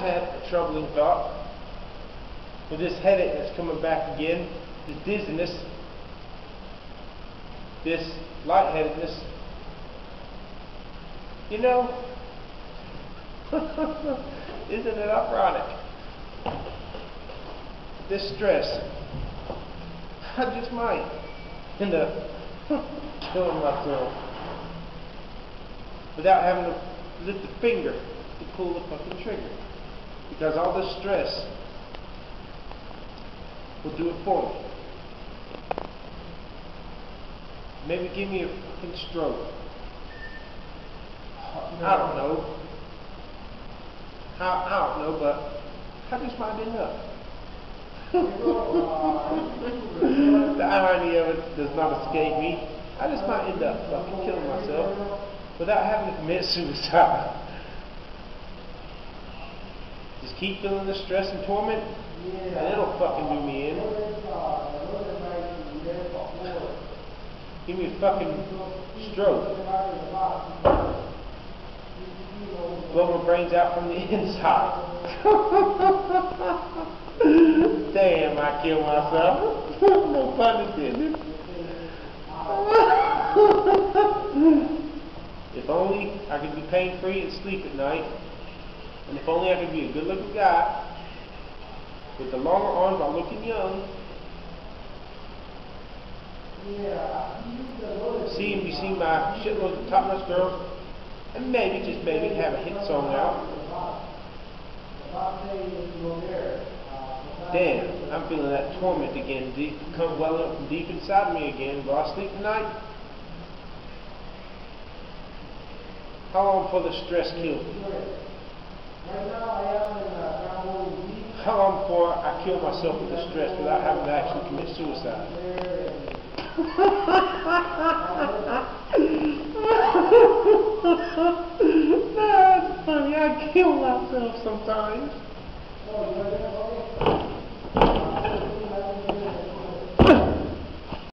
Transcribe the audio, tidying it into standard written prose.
just had a troubling thought, with this headache that's coming back again, this dizziness, this lightheadedness, you know, isn't it ironic? This stress, I just might end up killing myself without having to lift a finger to pull the fucking trigger, because all this stress will do it for me. Maybe give me a fucking stroke. I don't know. I don't know, but I just might end up. The irony of it does not escape me. I just might end up fucking killing myself without having to commit suicide. Just keep feeling the stress and torment, and it'll fucking do me in. Give me a fucking stroke. Blow my brains out from the inside. Damn, I killed myself. No pun intended. If only I could be pain-free and sleep at night, and if only I could be a good-looking guy with the longer arms while looking young. See and be seen by shitloads of topless girls. And maybe, just maybe, have a hit song out. Damn, I'm feeling that torment again, come well up from deep inside me again. Will I sleep tonight? How long before the stress kills me? How long before I kill myself with the stress without having to actually commit suicide? Nah, it's funny, I kill myself sometimes.